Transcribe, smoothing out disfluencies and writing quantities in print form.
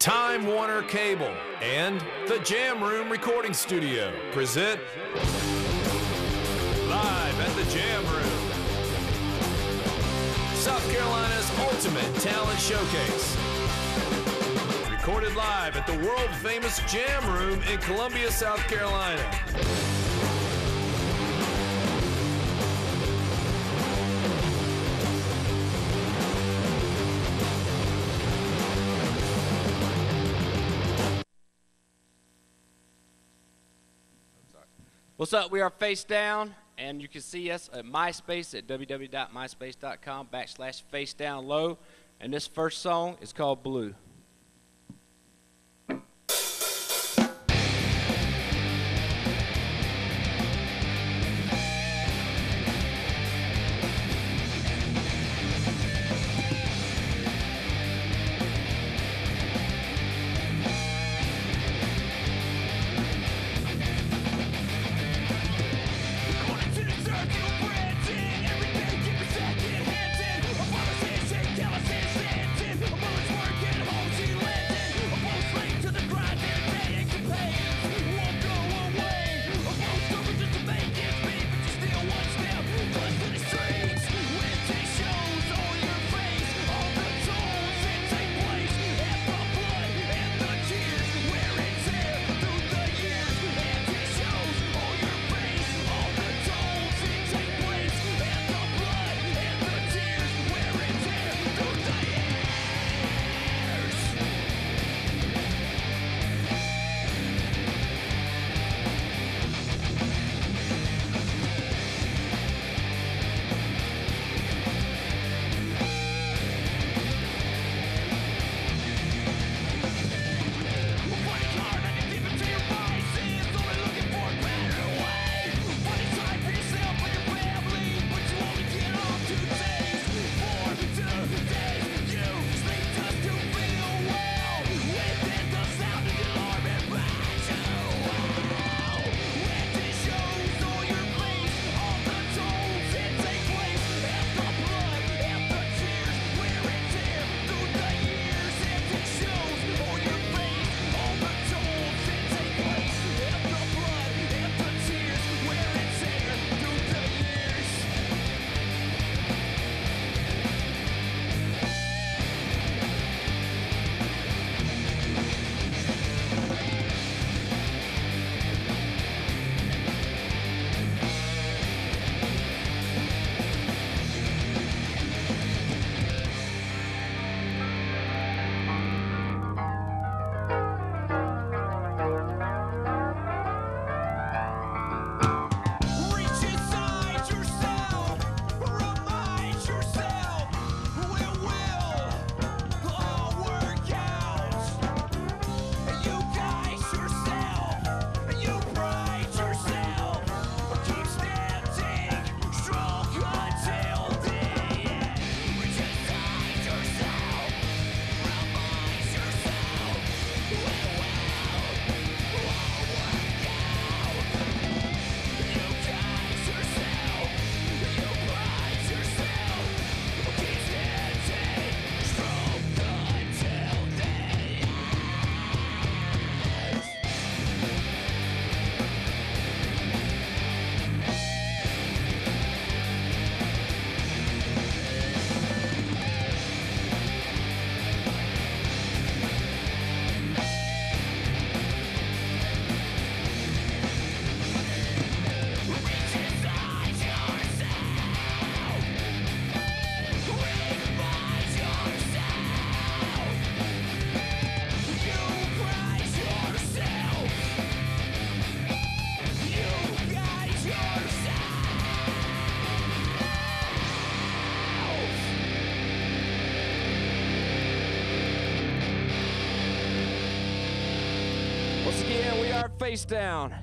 Time Warner Cable and the Jam Room Recording Studio present Live at the Jam Room, South Carolina's ultimate talent showcase. Recorded live at the world-famous Jam Room in Columbia, South Carolina. What's up? We are Face Down, and you can see us at MySpace at www.myspace.com/facedownlow, and this first song is called Blue. Face Down.